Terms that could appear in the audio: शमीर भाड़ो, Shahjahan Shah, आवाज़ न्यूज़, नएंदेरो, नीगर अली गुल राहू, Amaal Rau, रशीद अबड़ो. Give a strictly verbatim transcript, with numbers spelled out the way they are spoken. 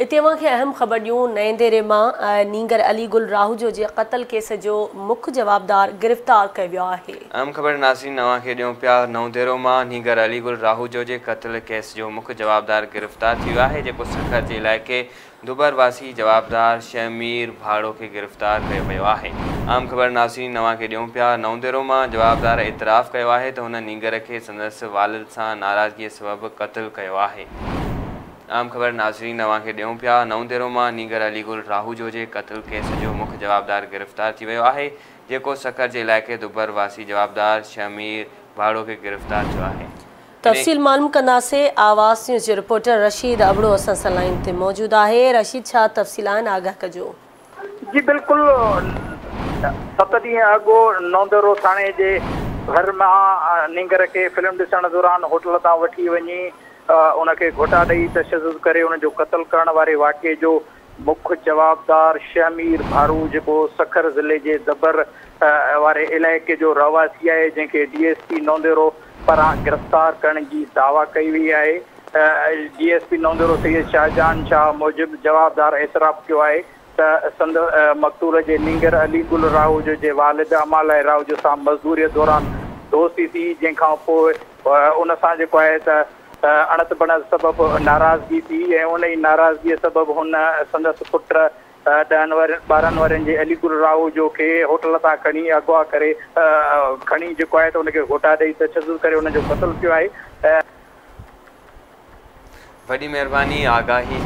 इतिमा के अहम खबरियों नएंदेरे में नीगर अली गुल राहू जो जे कत्ल केस जो मुख्य जवाबदार गिरफ्तार किया है। अहम खबर नासिन नवा के दियो पिया नएंदेरो में नीगर अली गुल राहू जो जे कत्ल केस जो मुख्य जवाबदार गिरफ्तार किया है। जो सरखत के इलाके दुबरवासी जवाबदार शमीर भाड़ो के गिरफ्तार किया गया है। आम खबर नासिन नवा के दियो पिया नएंदेरो में जवाबदार एतराफ़ किया है तो उन नीगर के संदस वालिद से नाराज़गी सबब कत्ल किया है। आम खबर नाजरीन नवा के दियूँ पिया नएंदेरो में नीगर अली गुल राहू जो जे कत्ल केस जो मुख्य जवाबदार गिरफ्तार थी वो है। जो सकर के इलाके दुबरवासी जवाबदार शमीर भाड़ो के गिरफ्तार किया है। तफसील मालूम कदासे आवाज़ न्यूज़ जो रिपोर्टर रशीद अबड़ो असा सलाइन ते मौजूद है। रशीद शाह तफसीलान आगाह कजो। जी बिल्कुल सत डी अगो नएंदेरो थाने के घर में नीगर के फिल्म दिसण दौरान होटल ता वठी वनी उनके घोटा दई तशद्दुद करे उन जो कत्ल करण वाले वाक़े जो मुख्य जवाबदार शमीर भारू जो सखर जिले के दबर वाले इलाके जो रहवासी है जैसे डी एस पी नएंदेरो पारा गिरफ्तार करण की दावा कई हुई है। डी एस पी नएंदेरो सैयद शाहजहान शाह मूजिब जवाबदार एतराफ़ किया है संद मकतूल के नीगर अली गुल राहू जो जे वालिद अमाल राव जो सां मजदूरी दौरान दोस्ती थी जैखा उन है अणत बणत सबबु नाराज़गी थी। उन ही नाराज़गी सबबु हुन संदसि पुट ॾहनि वर ॿारहनि वरनि जे अली गुल राहू जो के होटल तां खणी अगवा करे खणी जेको आहे त उनखे घोटा ॾेई तशद्दुद करे उनजो क़त्ल कयो आहे। वॾी महिरबानी आगाही।